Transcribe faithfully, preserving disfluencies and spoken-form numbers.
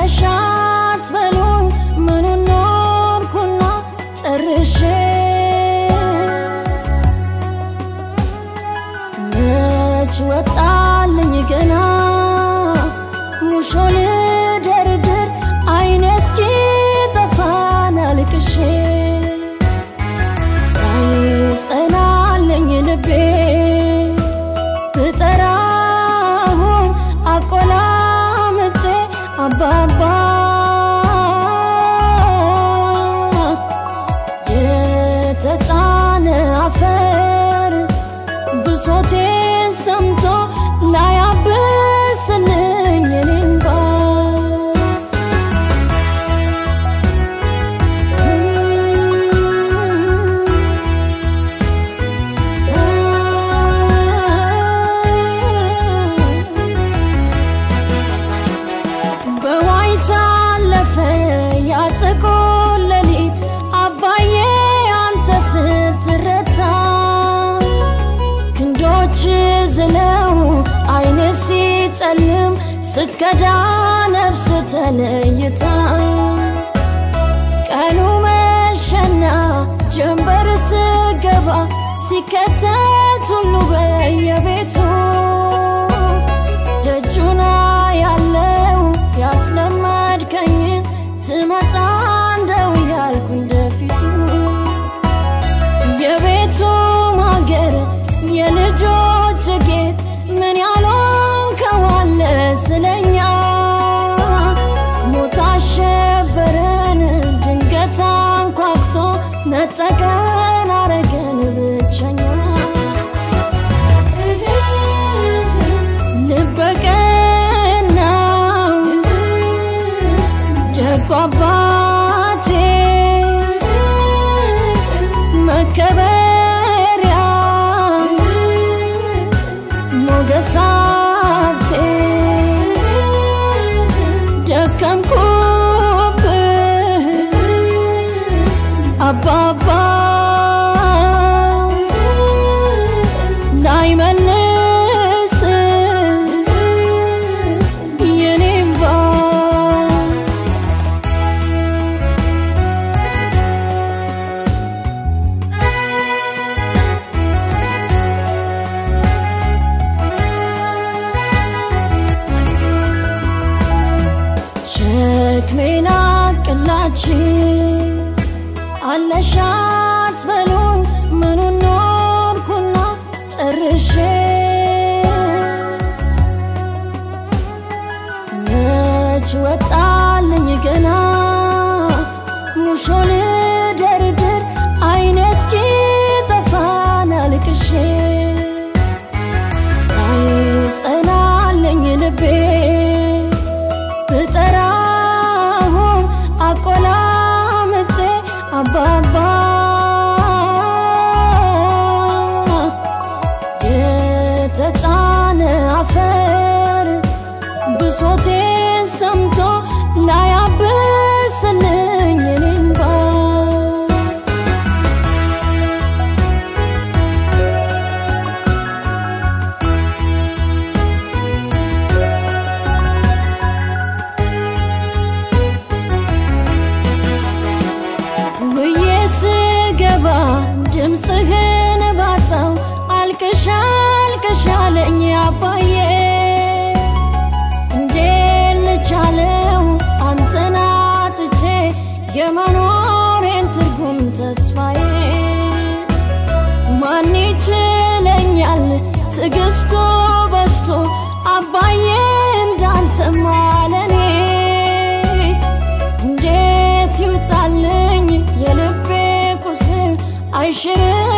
ለሻት በሉ ምኑ ኖርኩና ጨርሼ መች ወጣልኝ ገና ሙሾን ደርድር አይኔ እስኪ ጠፋን አልቅሼ አይጸናልኝ ልቤ ብጠራሁ አቆላምጬ አባባ የተጫነ አፈር ብሶቴን ሰምቶ ላያብስልኝ እኔንባ ጨለም ስትከዳ ነፍስ ተለይታ ቀኑ መሸና ጀምበር ስገባ ሲከተት ሁሉ በየቤቱ ደጁና ያለው ያስለመድከኝ ትመጣ እንደው ያልኩ እንደፊቱ የቤቱ ማገር የልጆች ጌጥ ምን ያለው ስለኛ ሞት አሸበረን ድንገት አንኳኩቶ ነጠቀን አረገን ብቸኛ ልበቀና ደጉ አባቴ መከበሪያ ሞገሳ አባባ ላይመልስ የኔ እንባ ሸክሜን አቅላችሁ አለሻት በሉ ምኑ ኖርኩና ጨርሼ መች ወጣልኝ ገና ሙሾን ደርድር አይኔ እስኪ ጠፋን አልቅሼ አይጸናልኝ ልቤ ብጠራሁ አቆላምጬ አባባ የተጫነ አፈር ብሶቴን ሰምቶ ላያብስልኝ እኔን እንባ ድምፅህን ባጣው አልቅሻ አልቅሻለኝ አባዬ እንዴት ልቻለው አንተን አጥቼ የመኖሬን ትርጉም ተስፋዬ ማን ይችለኛል ትዕግስቱ በዝቶ አባዬ እንዳንተማ ለኔ እንዴት ይውጣልኝ የልቤ ቁስል I should've